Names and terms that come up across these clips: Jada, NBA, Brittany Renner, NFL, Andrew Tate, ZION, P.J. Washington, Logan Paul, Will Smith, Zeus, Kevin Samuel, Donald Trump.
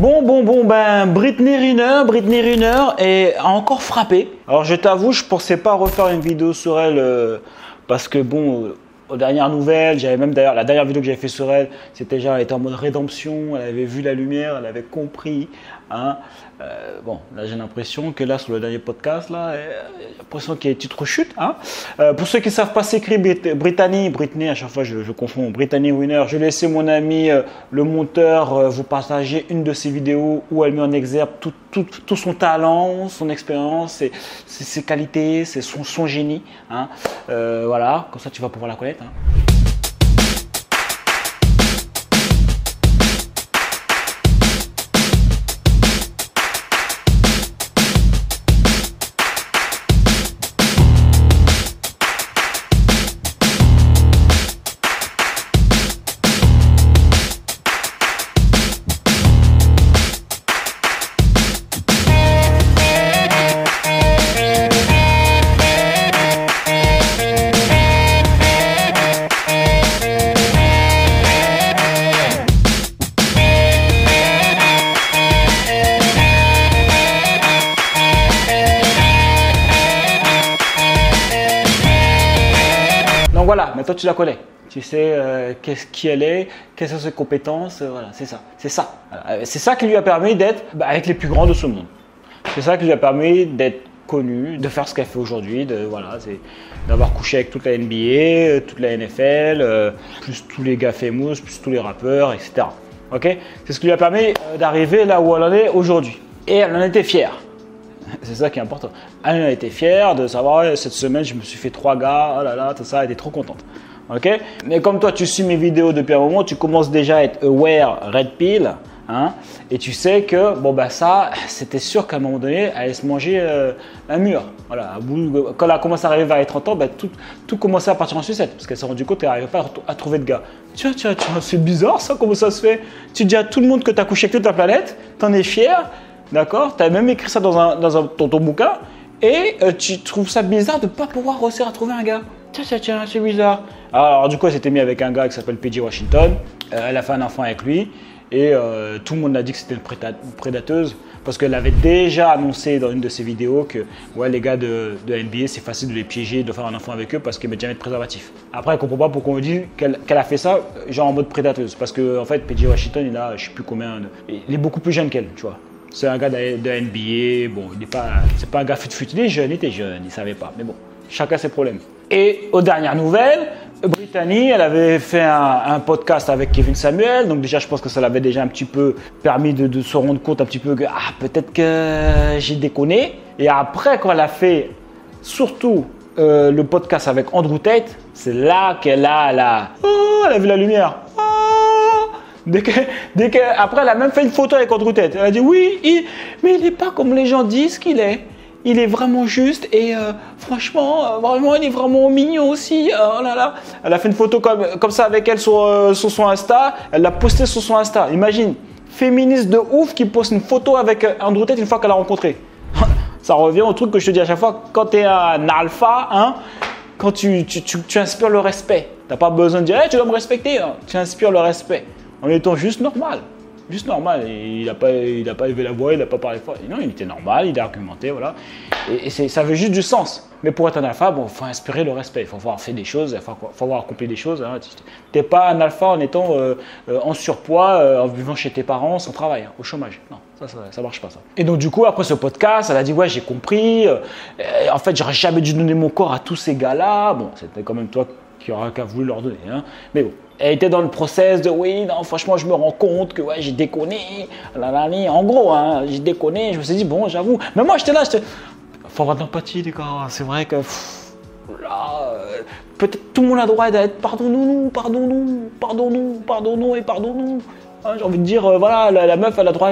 Ben Brittany Renner est encore frappée. Alors je t'avoue, je pensais pas refaire une vidéo sur elle parce que bon, aux dernières nouvelles, j'avais même d'ailleurs, la dernière vidéo que j'avais fait sur elle, c'était genre elle était en mode rédemption, elle avait vu la lumière, elle avait compris. Hein. Bon, là j'ai l'impression que là sur le dernier podcast, là, j'ai l'impression qu'il y a une petite rechute. Hein. Pour ceux qui ne savent pas s'écrire Brittany, à chaque fois je confonds, Brittany Renner, je laissais mon ami le monteur vous partager une de ses vidéos où elle met en exergue tout son talent, son expérience, ses qualités, son génie. Hein. Voilà, comme ça tu vas pouvoir la connaître. Hein. Voilà, maintenant tu la connais, tu sais qui elle est, quelles sont ses compétences, voilà, c'est ça. C'est ça qui lui a permis d'être avec les plus grands de ce monde. C'est ça qui lui a permis d'être connue, de faire ce qu'elle fait aujourd'hui, voilà, d'avoir couché avec toute la NBA, toute la NFL, plus tous les gars famous, plus tous les rappeurs, etc. Okay, c'est ce qui lui a permis d'arriver là où elle en est aujourd'hui. Et elle en était fière. C'est ça qui est important. Elle a été fière de savoir, cette semaine, je me suis fait 3 gars, oh là là, tout ça, elle était trop contente. Okay, mais comme toi, tu suis mes vidéos depuis un moment, tu commences déjà à être aware, red pill, hein, et tu sais que, bon, bah ça, c'était sûr qu'à un moment donné, elle allait se manger un mur. Voilà, quand elle a commencé à arriver vers les 30 ans, bah, tout commençait à partir en sucette, parce qu'elle s'est rendue compte qu'elle n'arrivait pas à trouver de gars. Tiens, c'est bizarre ça, comment ça se fait? Tu dis à tout le monde que tu as couché avec toute la planète, t'en es fier. D'accord, tu as même écrit ça dans ton bouquin et tu trouves ça bizarre de ne pas pouvoir réussir à trouver un gars. Tiens, c'est bizarre. Alors, du coup, elle s'était mise avec un gars qui s'appelle P.J. Washington. Elle a fait un enfant avec lui et tout le monde a dit que c'était une prédateuse parce qu'elle avait déjà annoncé dans une de ses vidéos que ouais, les gars de NBA, c'est facile de les piéger, de faire un enfant avec eux parce qu'ils ne mettent jamais de préservatif. Après, elle ne comprend pas pourquoi on dit qu'elle a fait ça genre en mode prédateuse parce qu'en fait, P.J. Washington, il a, je sais plus combien, il est beaucoup plus jeune qu'elle, tu vois. C'est un gars de NBA, bon, c'est pas un gars fut, il était jeune, il savait pas, mais bon, chacun ses problèmes. Et aux dernières nouvelles, Brittany, elle avait fait un podcast avec Kevin Samuel, donc déjà je pense que ça l'avait déjà un petit peu permis de se rendre compte un petit peu que, ah, peut-être que j'ai déconné. Et après, quand elle a fait, surtout, le podcast avec Andrew Tate, c'est là qu'elle a la... Oh, elle a vu la lumière. Après, elle a même fait une photo avec Andrew Tate. Elle a dit oui, mais il n'est pas comme les gens disent qu'il est. Il est vraiment juste et franchement, vraiment, il est vraiment mignon aussi. Oh là là. Elle a fait une photo comme ça avec elle sur son Insta. Elle l'a postée sur son Insta. Imagine, féministe de ouf qui poste une photo avec Andrew Tate une fois qu'elle l'a rencontré. Ça revient au truc que je te dis à chaque fois. Quand tu es un alpha, hein, quand tu inspires le respect, tu n'as pas besoin de dire hey, tu dois me respecter. Hein. Tu inspires le respect. En étant juste normal, il n'a pas élevé la voix, il n'a pas parlé fort, non, il était normal, il a argumenté, voilà, et ça veut juste du sens. Mais pour être un alpha, bon, il faut inspirer le respect, il faut avoir fait des choses, il faut avoir accompli des choses, hein. Tu n'es pas un alpha en étant en surpoids, en vivant chez tes parents, sans travail, hein, au chômage, non. Ça marche pas ça. Et donc du coup après ce podcast, elle a dit ouais j'ai compris, en fait j'aurais jamais dû donner mon corps à tous ces gars-là. Bon c'était quand même toi qui aurais qu'à voulu leur donner. Hein. Mais bon, elle était dans le process de oui non franchement je me rends compte que ouais j'ai déconné, en gros hein, j'ai déconné, je me suis dit bon j'avoue. Mais moi j'étais là, faut avoir de l'empathie les gars, c'est vrai que peut-être tout le monde a droit d'être pardonnons-nous. Hein, j'ai envie de dire, voilà, la meuf, elle a droit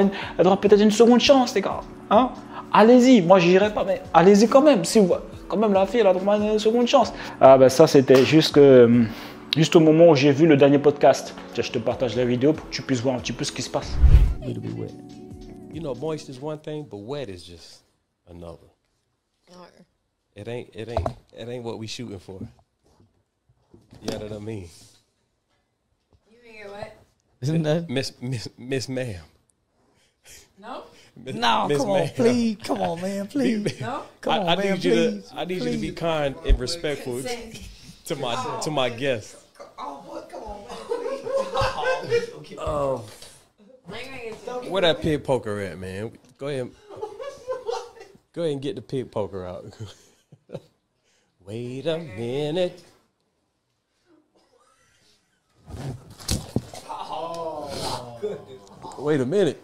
peut-être une seconde chance, les gars. Hein? Allez-y, moi, je n'irai pas, mais allez-y quand même. Si vous, quand même, la fille, elle a droit à une seconde chance. Ah, ben ça, c'était juste au moment où j'ai vu le dernier podcast. Tiens, je te partage la vidéo pour que tu puisses voir un petit peu ce qui se passe. You know, moist is one thing, but wet is just another. It ain't what we shooting for. You know what I mean? You figure what? Miss ma'am. No? No, Ms. come on, please. Come on, man, please. No? Come on, man, please. I need you to be kind and respectful to my guests. Oh, boy, come on, man, please. Oh. Where that pig poker at, man? Go ahead. Go ahead and get the pig poker out. Wait a minute. Oh, goodness. Wait a minute.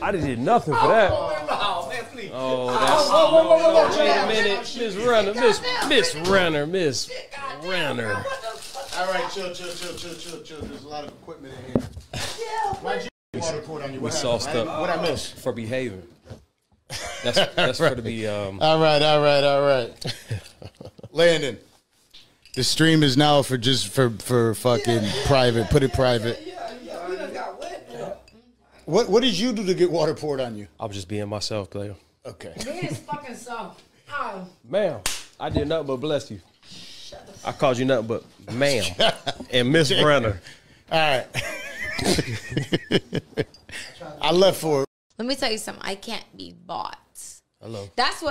I didn't do nothing for that. Oh, man, please. Oh, that's... Oh, wait a minute. Miss Renner. Miss Renner. All right, chill. There's a lot of equipment in here. Yeah, we saw stuff. What I miss? For behavior. That's right. To be. All right. Landon, the stream is now for just for fucking private. Put it private. Yeah. We done got wet. Yeah. What did you do to get water poured on you? I was just being myself, player. Okay. Being fucking soft. Ma'am, I did nothing but bless you. I called you nothing but ma'am and Miss Renner. All right. I left for it. Let me tell you something. I can't be bought. Hello. That's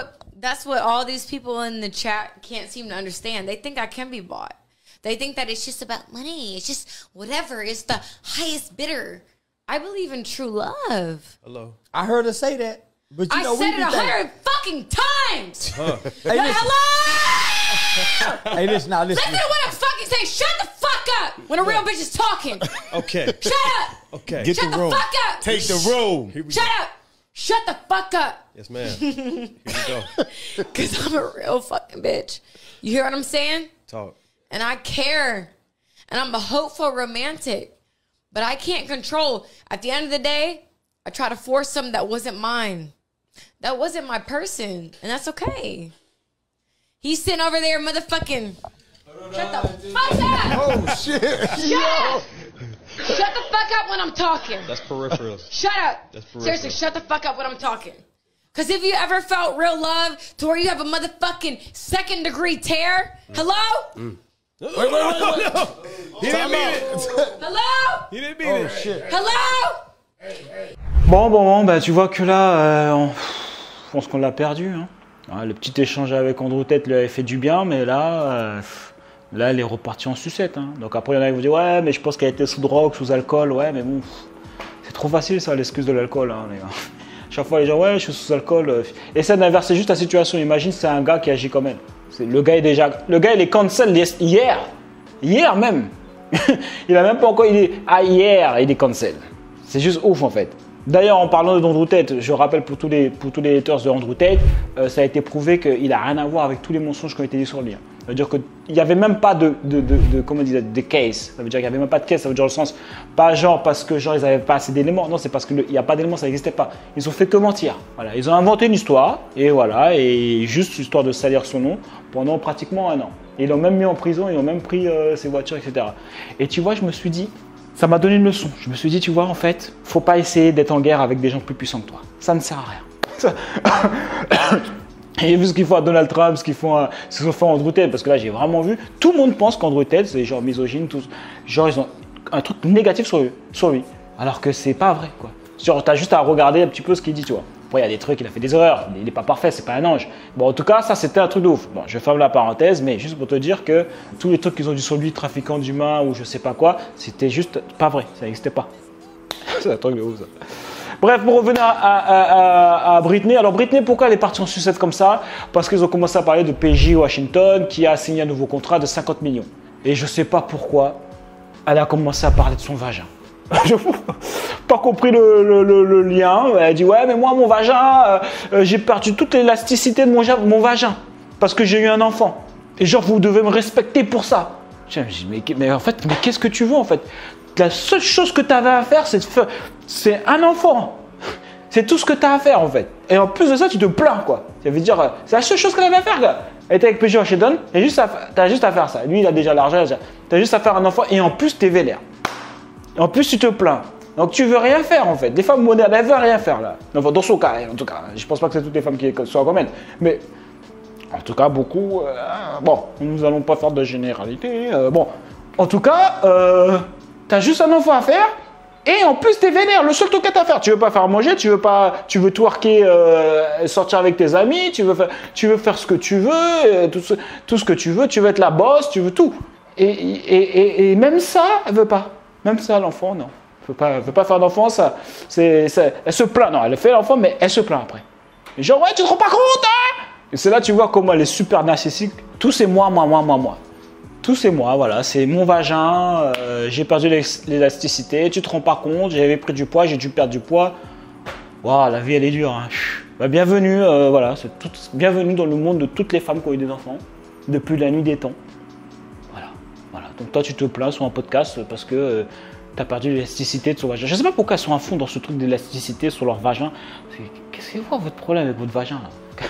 what all these people in the chat can't seem to understand. They think I can be bought. They think that it's just about money. It's just whatever. It's the highest bidder. I believe in true love. Hello. I heard her say that. But you know, said it 100 fucking times. Huh. Hey, hello. Hey, listen now. Listen to what I'm fucking saying. Shut the fuck up when a real bitch is talking. Okay. Shut up. Okay. Get Shut the room. Fuck up. Take the room. Shut up. Shut the fuck up. Yes, ma'am. Here we go. Because I'm a real fucking bitch. You hear what I'm saying? Talk. And I care. And I'm a hopeful romantic. But I can't control. At the end of the day, I try to force something that wasn't mine. That wasn't my person. And that's okay. He's sitting over there motherfucking... Shut the fuck up! Oh, shit. Shut up! Shut the fuck up when I'm talking. That's peripherals. Shut up. That's peripherals. Seriously, shut the fuck up when I'm talking. Because if you ever felt real love to where you have a motherfucking second-degree tear, hello? Mm. Wait, no. He didn't mean it. Hello? He didn't mean it. Oh, shit. Hello? Bon, bah tu vois que là, je pense qu'on l'a perdu. Hein. Ouais, le petit échange avec Andrew Tate lui avait fait du bien, mais là... Là, elle est repartie en sucette. Hein. Donc après, il y en a qui vous disent « Ouais, mais je pense qu'elle était sous drogue, sous alcool. » Ouais, mais bon, c'est trop facile ça, l'excuse de l'alcool, hein, les gars. Chaque fois, les gens « Ouais, je suis sous alcool. » Essaie d'inverser juste la situation. Imagine, c'est un gars qui agit comme elle. Le gars, il est cancel hier. Hier même. Il a même pas encore... Il est cancel. C'est juste ouf, en fait. D'ailleurs, en parlant d'Andrew Tate, je rappelle pour tous les haters de Andrew Tate, ça a été prouvé qu'il n'a rien à voir avec tous les mensonges qui ont été dit sur lui. Hein. Ça veut dire qu'il n'y avait même pas de case. Ça veut dire qu'il n'y avait même pas de case. Ça veut dire le sens, pas genre parce que genre ils n'avaient pas assez d'éléments. Non, c'est parce qu'il n'y a pas d'éléments, ça n'existait pas. Ils ont fait que mentir. Voilà, ils ont inventé une histoire et voilà, et juste histoire de salir son nom pendant pratiquement un an. Et ils l'ont même mis en prison, ils ont même pris ses voitures, etc. Et tu vois, je me suis dit, ça m'a donné une leçon. Je me suis dit, tu vois, en fait, faut pas essayer d'être en guerre avec des gens plus puissants que toi. Ça ne sert à rien. J'ai vu ce qu'ils font à Donald Trump, ce qu'ils font à Andrew Tate, parce que là j'ai vraiment vu, tout le monde pense qu'Andrew Tate c'est genre misogyne, tout, genre ils ont un truc négatif sur lui, alors que c'est pas vrai quoi. Genre t'as juste à regarder un petit peu ce qu'il dit, tu vois. Bon, il y a des trucs, il a fait des erreurs, il n'est pas parfait, c'est pas un ange. Bon, en tout cas, ça c'était un truc de ouf. Bon, je ferme la parenthèse, mais juste pour te dire que tous les trucs qu'ils ont dit sur lui, trafiquant d'humains ou je sais pas quoi, c'était juste pas vrai, ça n'existait pas. C'est un truc de ouf ça. Bref, pour revenir à Brittany. Alors Brittany, pourquoi elle est partie en sucette comme ça? Parce qu'ils ont commencé à parler de P.J. Washington qui a signé un nouveau contrat de 50 millions. Et je ne sais pas pourquoi elle a commencé à parler de son vagin. Je n'ai pas compris le lien. Elle dit « Ouais, mais moi, mon vagin, j'ai perdu toute l'élasticité de mon vagin parce que j'ai eu un enfant. Et genre, vous devez me respecter pour ça. » Je me dis « Mais en fait, mais qu'est-ce que tu veux en fait ? La seule chose que tu avais à faire, c'est un enfant. C'est tout ce que tu as à faire en fait. Et en plus de ça, tu te plains quoi. Ça veut dire, c'est la seule chose qu'elle avait à faire quoi. Elle était avec P.J. Washington, tu as juste à faire ça. Lui, il a déjà l'argent, tu as juste à faire un enfant et en plus, tu es vénère. En plus, tu te plains. Donc, tu veux rien faire en fait. Des femmes modernes, elles veulent rien faire là. Enfin, dans son cas, en tout cas. Je pense pas que c'est toutes les femmes qui soient comme elle. Mais en tout cas, beaucoup. Bon, nous allons pas faire de généralité. Bon, en tout cas. T'as juste un enfant à faire Et en plus, t'es vénère. Le seul truc que t'as à faire, tu veux pas faire manger, tu veux pas, tu veux twerker, sortir avec tes amis, tu veux faire ce que tu veux, tout ce que tu veux. Tu veux être la bosse, tu veux tout. Et même ça, elle veut pas. Même ça, l'enfant, non. Elle veut pas faire d'enfant, ça. Elle se plaint. Non, elle fait l'enfant, mais elle se plaint après. Et genre, ouais, tu te rends pas compte, hein? Et c'est là, tu vois comment elle est super narcissique. Tout c'est moi, moi, moi, moi, moi. Tout c'est moi, voilà, c'est mon vagin, j'ai perdu l'élasticité, tu te rends pas compte, j'avais pris du poids, j'ai dû perdre du poids. Waouh, la vie elle est dure. Hein. Bah, bienvenue, voilà, bienvenue dans le monde de toutes les femmes qui ont eu des enfants, depuis la nuit des temps. Voilà, voilà. Donc toi tu te plains sur un podcast parce que t'as perdu l'élasticité de son vagin. Je sais pas pourquoi elles sont à fond dans ce truc d'élasticité sur leur vagin. Qu'est-ce que c'est quoi votre problème avec votre vagin là?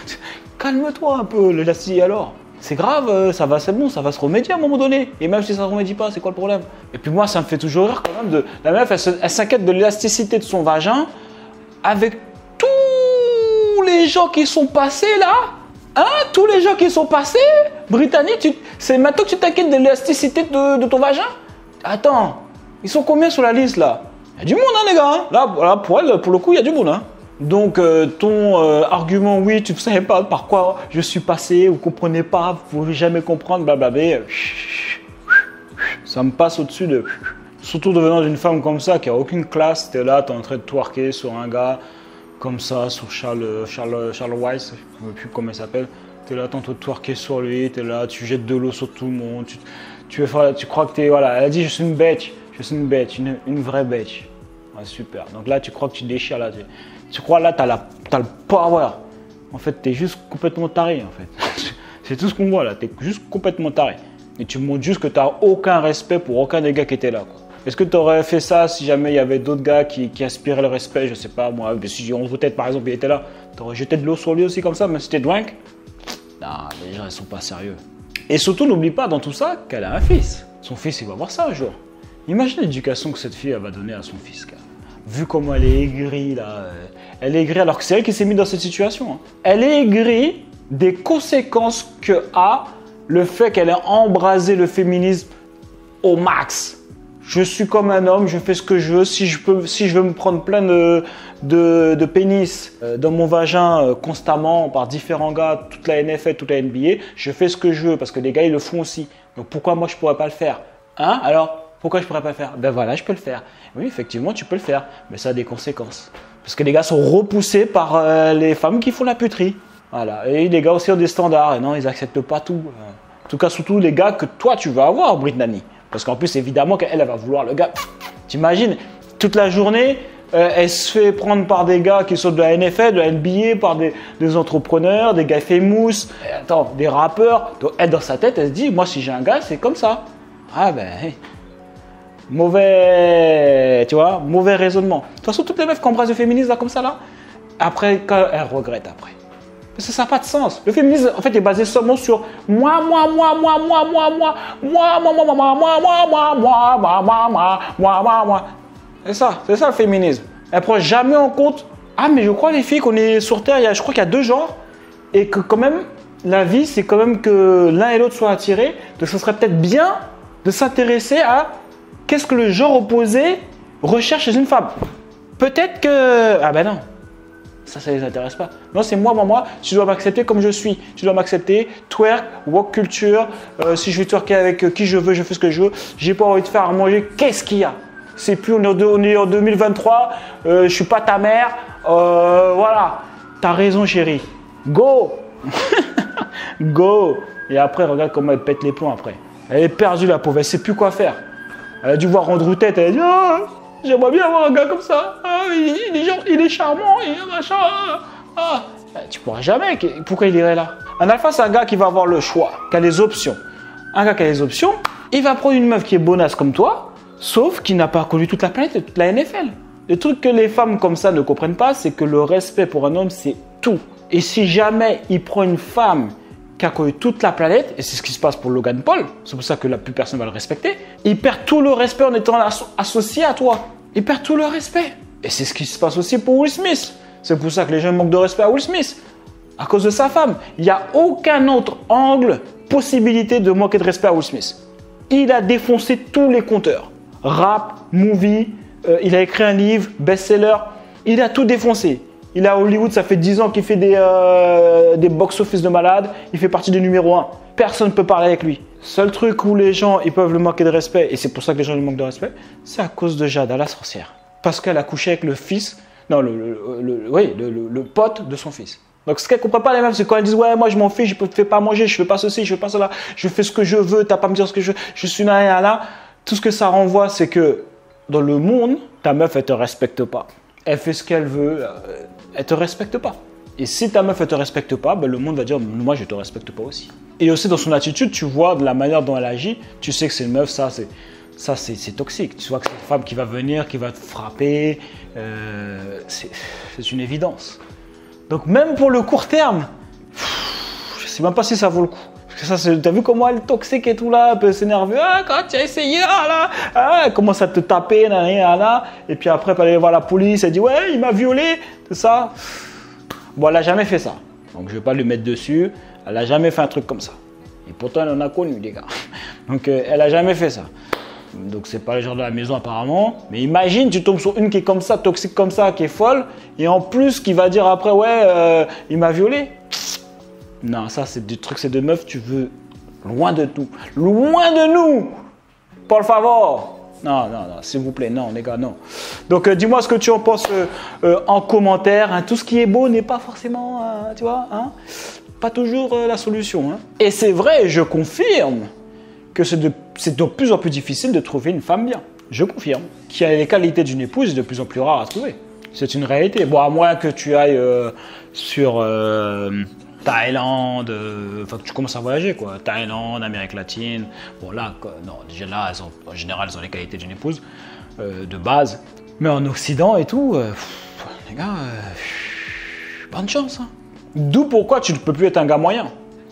Calme-toi un peu, l'élasticité alors. C'est grave, ça va, c'est bon, ça va se remédier à un moment donné. Et même si ça ne se remédie pas, c'est quoi le problème? Et puis moi, ça me fait toujours rire quand même. La meuf, elle s'inquiète de l'élasticité de son vagin avec tous les gens qui sont passés là. Hein? Tous les gens qui sont passés? Brittany, c'est maintenant que tu t'inquiètes de l'élasticité de ton vagin? Attends, ils sont combien sur la liste là? Il y a du monde, hein, les gars. Hein là, pour elle, pour le coup, il y a du monde. Hein. Donc ton argument, oui, tu ne savais pas par quoi je suis passé, vous ne comprenez pas, vous ne pouvez jamais comprendre, blablabla, ça me passe au-dessus de... Surtout devenant une femme comme ça, qui n'a aucune classe, tu es là, tu es en train de twerker sur un gars comme ça, sur Charles Weiss, je ne sais plus comment il s'appelle, tu es là, tu es en train de twerker sur lui, tu es là, tu jettes de l'eau sur tout le monde, tu crois que tu es... Voilà, elle a dit, je suis une bête, une vraie bête. Ouais, super, donc là, tu crois que tu déchires, là, tu crois là, t'as le power. En fait, t'es juste complètement taré, en fait. C'est tout ce qu'on voit là, t'es juste complètement taré. Et tu montres juste que t'as aucun respect pour aucun des gars qui étaient là. Est-ce que t'aurais fait ça si jamais il y avait d'autres gars qui aspiraient le respect? Je sais pas, moi, si on peut-être par exemple, il était là, t'aurais jeté de l'eau sur lui aussi comme ça, même si t'es drunk? Non, les gens, ils sont pas sérieux. Et surtout, n'oublie pas dans tout ça qu'elle a un fils. Son fils, il va voir ça un jour. Imagine l'éducation que cette fille, elle va donner à son fils, gars. Vu comment elle est aigrie là, elle est aigrie alors que c'est elle qui s'est mise dans cette situation. Hein. Elle est aigrie des conséquences que a le fait qu'elle ait embrasé le féminisme au max. Je suis comme un homme, je fais ce que je veux. Si je veux me prendre plein de pénis dans mon vagin constamment par différents gars, toute la NFL, toute la NBA, je fais ce que je veux parce que les gars ils le font aussi. Donc pourquoi moi je pourrais pas le faire? Hein? Alors pourquoi je pourrais pas le faire? Ben voilà, je peux le faire. Oui, effectivement, tu peux le faire, mais ça a des conséquences. Parce que les gars sont repoussés par les femmes qui font la puterie. Voilà. Et les gars aussi ont des standards. Et non, ils acceptent pas tout. En tout cas, surtout les gars que toi, tu vas avoir, Brittany. Parce qu'en plus, évidemment, qu'elle va vouloir le gars. T'imagines, toute la journée, elle se fait prendre par des gars qui sont de la NFL, de la NBA, par des entrepreneurs, des gars famous, attends, des rappeurs. Donc, elle, dans sa tête, elle se dit, moi, si j'ai un gars, c'est comme ça. Ah ben... Hey. Mauvais, tu vois, mauvais raisonnement. De toute façon, toutes les meufs qui embrassent le féminisme là, comme ça, là, après, elles regrettent après. Parce que ça n'a pas de sens. Le féminisme, en fait, est basé seulement sur moi, moi, moi, moi, moi, moi, moi, moi, moi, moi, moi, moi, moi, moi, moi, moi, moi, moi, moi, moi, moi. C'est ça le féminisme. Elle prend jamais en compte. Ah, mais je crois, les filles, qu'on est sur Terre, je crois qu'il y a deux genres et que quand même, la vie, c'est quand même que l'un et l'autre soient attirés. Donc, ce serait peut-être bien de s'intéresser à. Qu'est-ce que le genre opposé recherche chez une femme? Peut-être que... Ah ben non, ça ne les intéresse pas. Non, c'est moi, moi, moi, tu dois m'accepter comme je suis. Tu dois m'accepter, twerk, walk culture, si je vais twerker avec qui je veux, je fais ce que je veux. J'ai pas envie de faire à manger, qu'est-ce qu'il y a? C'est plus, on est en 2023, je suis pas ta mère, voilà. T'as raison chérie, go. Go. Et après, regarde comment elle pète les plombs après. Elle est perdue la pauvre, elle sait plus quoi faire. Elle a dû voir Andrew Tate, elle a dit oh, j'aimerais bien avoir un gars comme ça, il est charmant, il est machin. Ah. Tu pourras jamais, pourquoi il irait là? Un alpha, c'est un gars qui va avoir le choix, qui a les options. Un gars qui a les options, il va prendre une meuf qui est bonasse comme toi, sauf qu'il n'a pas connu toute la planète et toute la NFL. Le truc que les femmes comme ça ne comprennent pas, c'est que le respect pour un homme, c'est tout. Et si jamais il prend une femme qui a connu toute la planète, et c'est ce qui se passe pour Logan Paul, c'est pour ça que la plus personne va le respecter, il perd tout le respect en étant associé à toi. Il perd tout le respect. Et c'est ce qui se passe aussi pour Will Smith. C'est pour ça que les gens manquent de respect à Will Smith, à cause de sa femme. Il n'y a aucun autre angle, possibilité de manquer de respect à Will Smith. Il a défoncé tous les compteurs. Rap, movie, il a écrit un livre, best-seller, il a tout défoncé. Il est à Hollywood, ça fait 10 ans qu'il fait des box-office de malade, il fait partie des numéro 1. Personne ne peut parler avec lui. Seul truc où les gens ils peuvent le manquer de respect, et c'est pour ça que les gens lui manquent de respect, c'est à cause de Jada, la sorcière. Parce qu'elle a couché avec le fils, non, le pote de son fils. Donc ce qu'elle ne comprend pas les mêmes, c'est quand elles disent « Ouais, moi je m'en fiche, je ne te fais pas manger, je ne fais pas ceci, je ne fais pas cela, je fais ce que je veux, tu n'as pas à me dire ce que je veux, je suis là et là ». Tout ce que ça renvoie, c'est que dans le monde, ta meuf, elle ne te respecte pas. Elle fait ce qu'elle veut, elle ne te respecte pas. Et si ta meuf, elle ne te respecte pas, ben, le monde va dire « Moi, je ne te respecte pas aussi ». Et aussi dans son attitude, tu vois de la manière dont elle agit, tu sais que c'est une meuf, ça, c'est toxique. Tu vois que c'est une femme qui va venir, qui va te frapper, c'est une évidence. Donc même pour le court terme, je ne sais même pas si ça vaut le coup. Parce que t'as vu comment elle est toxique et tout là, c'est nerveux. Ah, quand tu as essayé, ah, là, ah, elle commence à te taper, là, là, là. Et puis après, elle va voir la police, elle dit ouais, il m'a violé, tout ça. Bon, elle n'a jamais fait ça. Donc je ne vais pas lui mettre dessus. Elle n'a jamais fait un truc comme ça. Et pourtant, elle en a connu, les gars. Donc elle n'a jamais fait ça. Donc c'est pas le genre de la maison apparemment. Mais imagine, tu tombes sur une qui est comme ça, toxique comme ça, qui est folle. Et en plus, qui va dire après, ouais, il m'a violé. Non, ça c'est du truc, c'est de meuf, tu veux loin de tout. Loin de nous. Por favor. Non, non, non, s'il vous plaît, non, les gars, non. Donc dis-moi ce que tu en penses en commentaire. Hein. Tout ce qui est beau n'est pas forcément, tu vois, hein, pas toujours la solution. Hein. Et c'est vrai, je confirme que c'est de plus en plus difficile de trouver une femme bien. Je confirme. Qui a les qualités d'une épouse, c'est de plus en plus rare à trouver. C'est une réalité. Bon, à moins que tu ailles sur Thaïlande, enfin que tu commences à voyager, quoi. Thaïlande, Amérique latine. Bon, là, quoi, non, déjà là, elles ont, en général, elles ont les qualités d'une épouse de base. Mais en Occident et tout, les gars, bonne chance. Hein. D'où pourquoi tu ne peux plus être un gars moyen.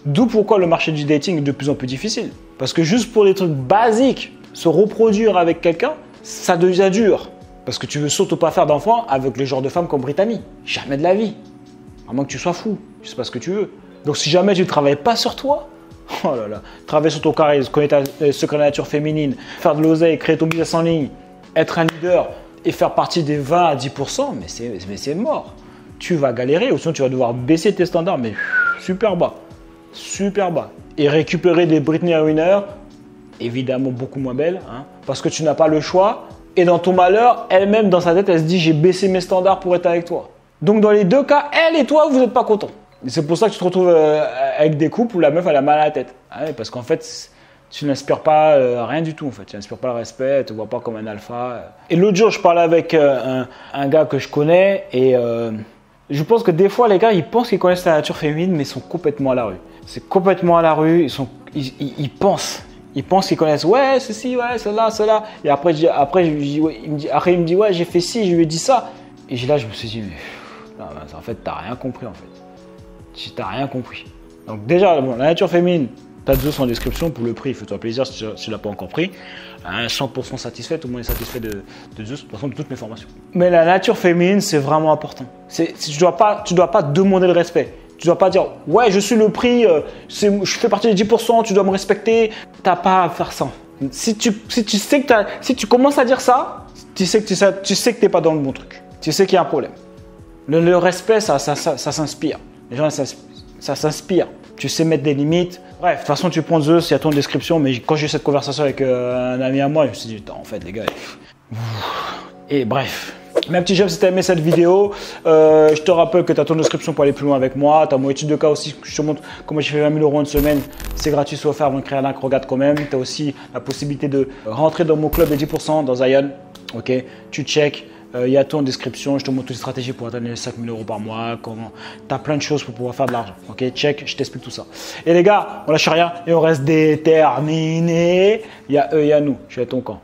D'où pourquoi le marché du dating est de plus en plus difficile. Parce que juste pour des trucs basiques, se reproduire avec quelqu'un, ça devient dur. Parce que tu veux surtout pas faire d'enfants avec le genre de femme comme Brittany. Jamais de la vie. À moins que tu sois fou. Je sais pas ce que tu veux. Donc si jamais tu ne travailles pas sur toi, oh là là, travailler sur ton charisme, connaître ta secret de la nature féminine, faire de l'oseille, créer ton business en ligne, être un leader et faire partie des 20 à 10%, mais c'est mort. Tu vas galérer ou sinon tu vas devoir baisser tes standards, mais super bas. Super bas. Et récupérer des Brittany Renner, évidemment beaucoup moins belles, hein, parce que tu n'as pas le choix. Et dans ton malheur, elle-même dans sa tête, elle se dit j'ai baissé mes standards pour être avec toi. Donc dans les deux cas, elle et toi, vous n'êtes pas contents. C'est pour ça que tu te retrouves avec des couples où la meuf elle a mal à la tête. Ouais, parce qu'en fait, tu n'inspires pas rien du tout en fait. Tu n'inspires pas le respect, elle te voit pas comme un alpha. Et l'autre jour, je parlais avec un gars que je connais et je pense que des fois, les gars, ils pensent qu'ils connaissent la nature féminine, mais ils sont complètement à la rue. C'est complètement à la rue, ils pensent. Ils pensent qu'ils connaissent, ouais, ceci, ouais, cela, cela. Et après, il me dit, ouais, j'ai fait ci, je lui ai dit ça. Et là, je me suis dit, mais non, en fait, t'as rien compris, en fait. T'as rien compris. Donc déjà, bon, la nature féminine, t'as Zeus en description pour le prix. Fais-toi plaisir si tu l'as pas encore pris. 100% satisfait, tout le monde est satisfait de Zeus, de toute façon, de toutes mes formations. Mais la nature féminine, c'est vraiment important. Tu dois pas demander le respect. Tu dois pas dire « Ouais, je suis le prix, je fais partie des 10%, tu dois me respecter. » T'as pas à faire ça. Si tu commences à dire ça, tu sais que t'es pas dans le bon truc. Tu sais qu'il y a un problème. Le respect, ça s'inspire. Les gens, ça s'inspire. Tu sais mettre des limites. Bref, de toute façon, tu prends Zeus, il y a ton description. Mais quand j'ai eu cette conversation avec un ami à moi, je me suis dit « En fait, les gars... » Et bref... Mes petits j'aime si t'as aimé cette vidéo, je te rappelle que tu as ton description pour aller plus loin avec moi, tu as mon étude de cas aussi, je te montre comment j'ai fait 20 000 € en semaine, c'est gratuit, c'est offert, mon créer un link, regarde quand même, tu as aussi la possibilité de rentrer dans mon club des 10% dans Zion, ok, tu check, il y a tout en description, je te montre toutes les stratégies pour atteindre les 5 000 € par mois, comment, tu as plein de choses pour pouvoir faire de l'argent, ok, check, je t'explique tout ça. Et les gars, on lâche rien et on reste déterminés, il y a eux, il y a nous, je suis à ton camp.